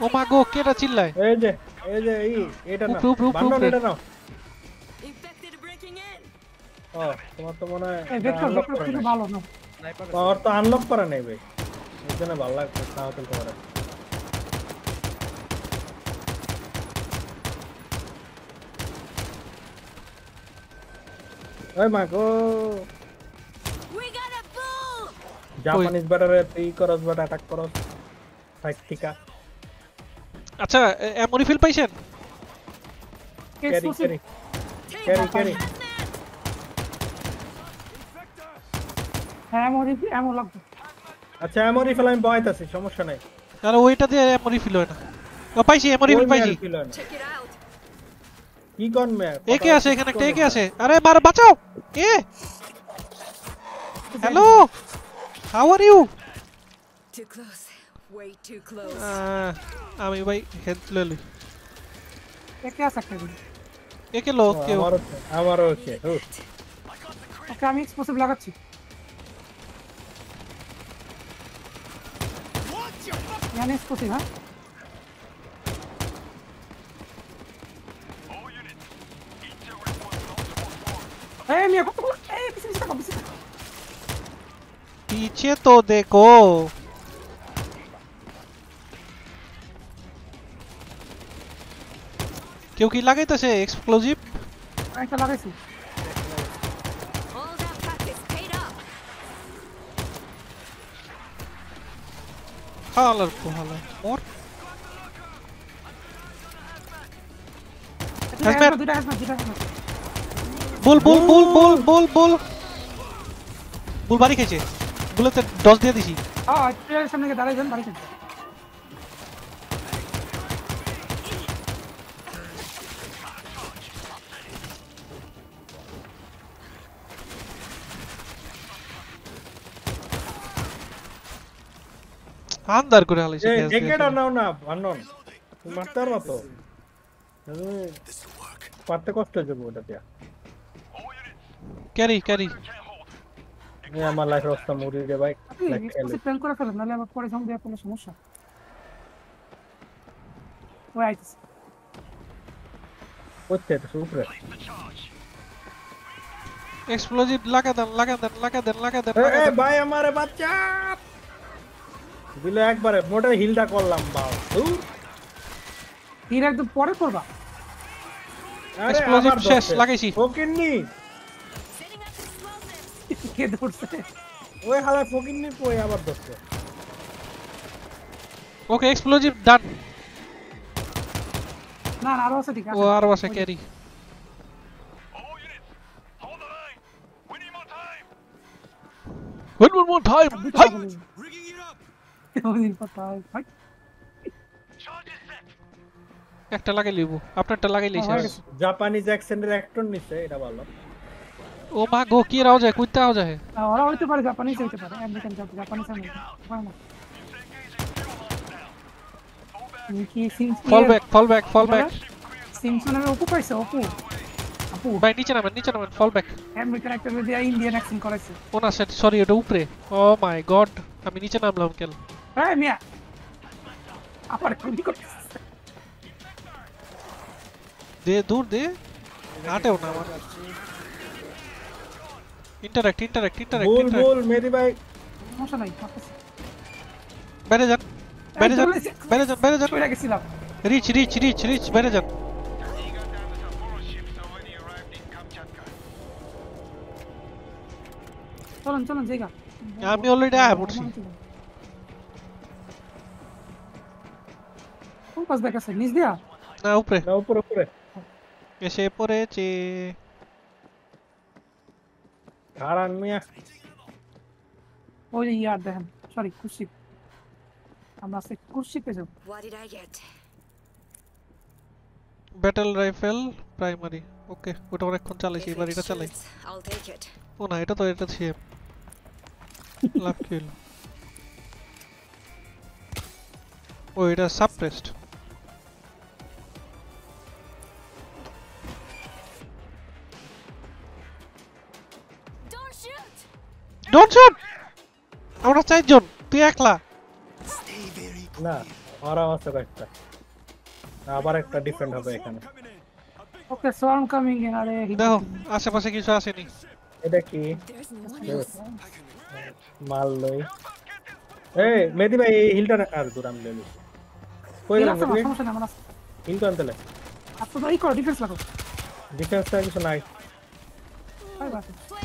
Oh my god, get a chill. Infected breaking in. Oh, what the one I unlock for a navy. It's in a ball like this out and over. Oh my god. We got a bull. Japan is better at the Koros, but attack Koros. Fight আচ্ছা এমনি feel পাইছেন carry হ্যাঁ এমনি এমন লাগতো আচ্ছা এমনি feel আমি বাইতে আছি সমস্যা নাই তাহলে ওইটা দিয়ে এমনি ফিল হয় না তো পাইছি এমনি ফিল পাইছি কি গন মে একে আছে এখানে একটা একে আছে আরে মার বাঁচাও কে hello how are you too close way too close ami bhai health le le ek kya sakte ho ek log ke amaro ke ok ami explosive lagacchi yani explosive ha all units each report hey mia ko hey piche piche to dekho क्यों की लगे तो से explosive ऐसा लगे सी hauler को hauler और बोल बोल बोल बोल बोल बोल बोल बारी खेचे बोले तो डॉस दिया थी हाँ तेरे सामने के दारे जन बारी खेचे अंदर করে আলিছে জ্যাকেট আনাও না আনন তুমি মারতার মত তুমি পারতে কষ্ট দেব ওটা দিয়া ক্যারি ক্যারি এই আমার লাইফ রাস্তা মুড়ি রে ভাই লাইক খেলে স্পেল করে ফেল নালে আমার পরে সঙ্গে কোনো সমস্যা ওই আইছে ওতে তো উপরে এক্সপ্লোসিভ লাগা দেন লাগা দেন লাগা দেন লাগা দেন এ ভাই আমারে বাচ্চা দিলে একবারে মোটর হিলটা করলাম বাও তুই হিল একদম পরে করবা আরে আমার শেষ লাগাইছি ফকিননি কে দৌড়ছে ওই হালা ফকিননি কই আবার দৌড়ছে ওকে এক্সপ্লোসিভ ডান না আর আছে ঠিক আছে ও আর আছে carry hold the line we need more time we need more time rigging it up नहीं पता है भाई একটা লাগাই লিবো আপনারটা লাগাই লইছে জাপানি জ্যাকসনের অ্যাক্টর নিছে এটা ভালো ও মা গো কি রাও যায় কুত্তা হয়ে যায় ওরা হইতে পারে জাপানি হইতে পারে আমেরিকান জাপানি সামনে ফল ব্যাক সিমসনের ওপু পাইছে ওপু আপু ভাই নিচে নামেন ফল ব্যাক আমেরিকান অ্যাক্টর দিয়ে ইন্ডিয়ান অ্যাকশন করেছে ওনা সেট সরি ওটা উপরে ও মাই গড আমি নিচে নামলাম কেন Hey, Mia! I'm going to go. They? Not even. Interact. Bull, Mary, bye. No, sir, no. Better than. Reach, better than. Come on, Jega. I'm already there. Pass back আছে নিচ দিয়া না উপরে এসে পড়েছে কারণ মিয়া ওই ইয়ার দেন সরি কুরসি আমরা সে কুরসিতে যাব what did I get battle rifle primary ওকে ওটা অনেকক্ষণ চালাইছি এবার এটা চালাই I'll take it ও না এটা শেপ লাভ কিল ও এটা suppressed Don't shoot! I'm not a child, John. Stay very clear. I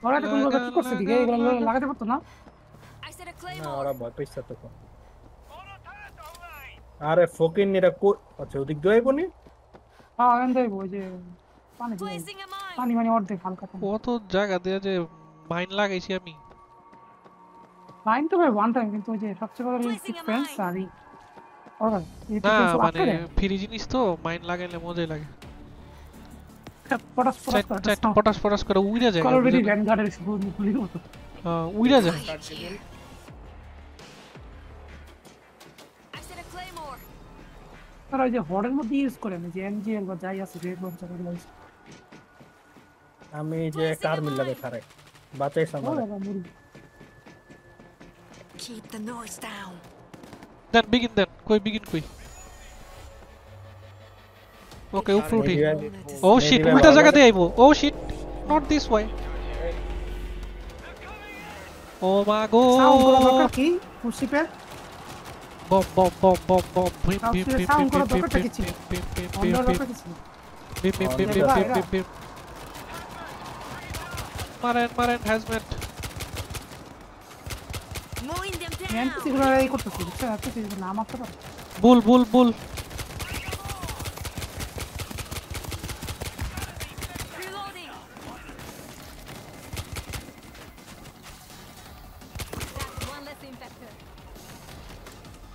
What are the I said a claim. Are a fucking near a coat? What's your dig? Do I want it? Ah, and they were placing a mine. Money or the Falcon. What to Jaga? There's a mine lag. Is here me. Mine to a one time into a structural expense. Sorry. Or it's a Pirigin is to mine lag and Lemode lag. Potas for us, Uda. Already Vanguard is good. Uda. I said a claymore. I am a car. But keep the noise down. Then begin then. Begin quick. Okay, fruity. Oh shit. Oh shit. Not this way. Oh my god. Bob, Bob, Bob, Bob, Bob, beep, beep, beep, beep, beep, beep, beep, beep, beep, beep, beep, Maren, Maren has met. Bull, bull, bull.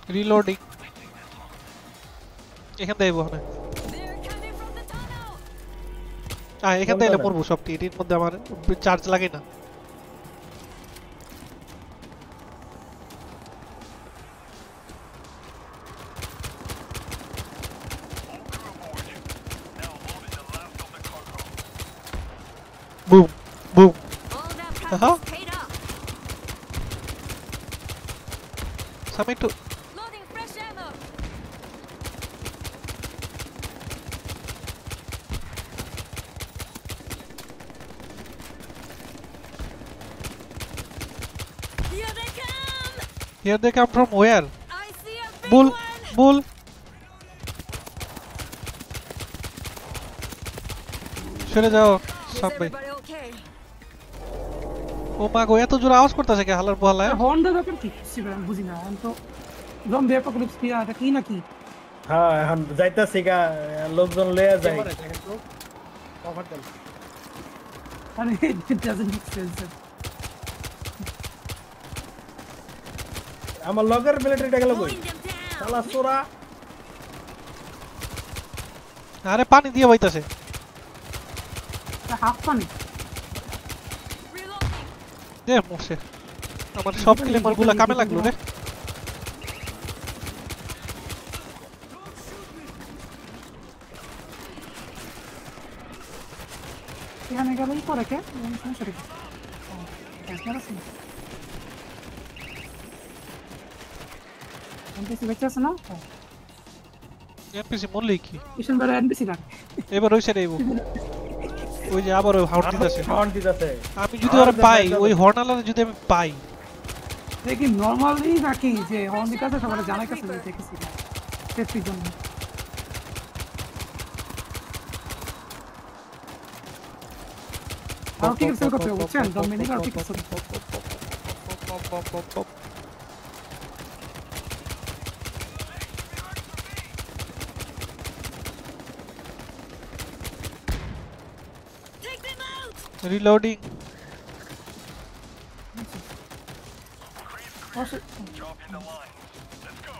Reloading. I can dive on it. I can dive on Bushop. It put them on charge Lagina. Boom, boom. Uh huh. Summit to. Here they come from where? I see a bull, bull. Should go somewhere. Oh my god, to Jura Oscorta, I can have a Honda. I'm so long there for groups here. The Kinaki. Zeta Siga looks on layers. It doesn't make sense. I'm a logger military technology. Salasura. Are pani diye bhai tase. Half pani. Deh mose. Amar shop kile margula kame laglo re. Yane galai pore ke? Sorry. That's NPC bechas na? NPC molly ki. Ishan bara NPC na. Ebar hoyse re bo. Oi je abar horn ditache. Ami jodi ore pai, oi hornaler jodi ami pai. Lekin normally naki je horn ditache sobar janay kache dekhechhi. Safety jonno. Autik sel korte hocchen, dominic autik sel. Reloading. Drop in the line. Let's go.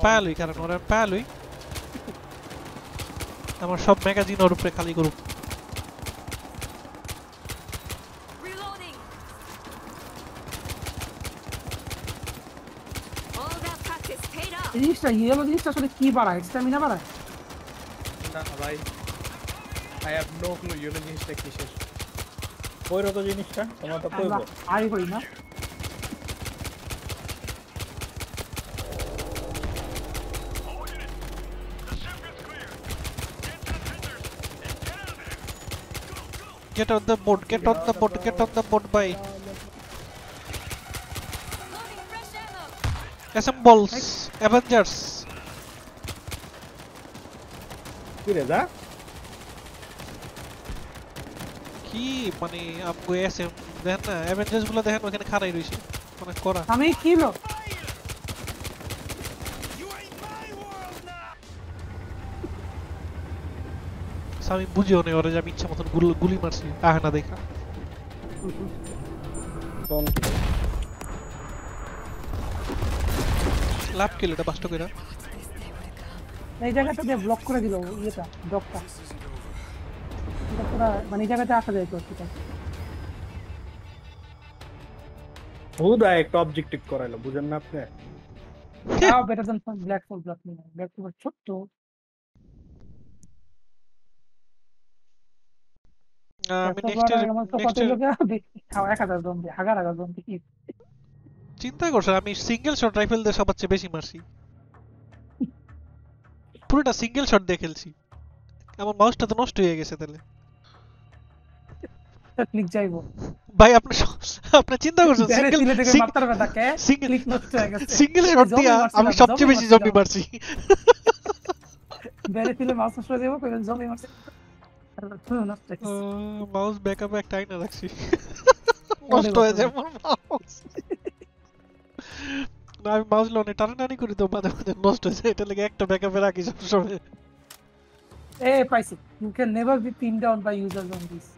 Palui, Caracora, Palui. I'm a shop magazine or Precali group. Reloading. All that practice paid off. This is a yellow list of the key bar. It's stamina bar. I have no clue. You're the technician. Where are the unista? I will not. Get on the boat, get on the boat, get on the boat by Assembles, Avengers. What is that? Key money up with SM, then Avengers will have a car. How many kilo? You ain't my world now. Sami bujhe hone aur jab ichha matlab guli mar se aana dekha kon lap ke liye ta basto kera ei jagah ta de block kore dilo ye ta dog ta pura mani jagah ta asha jay to ta pura ek object tick koralo bujhen na apne now better than some black hole block me black hole chotto চিন্তা করছ আমি single shot rifle দিয়ে সবচেয়ে বেশি মারছি পুরোটা single shot দিয়ে খেলছি আমার মাউসটা তো নষ্ট হয়ে গেছে তাহলে ক্লিক যাইবো ভাই আপনি আপনি চিন্তা করছেন সিঙ্গেল মাত্রা কথা কে ক্লিক নষ্ট হয়ে গেছে সিঙ্গেল শট দিয়া আমি সবচেয়ে বেশি জম্বি মারছি বেরে ফেলে মাউস নষ্ট হয়ে যাবে কইলেন জম্বি মারছি mouse backup ek time na rakhi nosto hoye jay mouse na ami mouse lone tarnani kori do made made nosto hoye eta lage ekta backup e rakhi sob shomoy hey paisi you can never be pinned down by users on this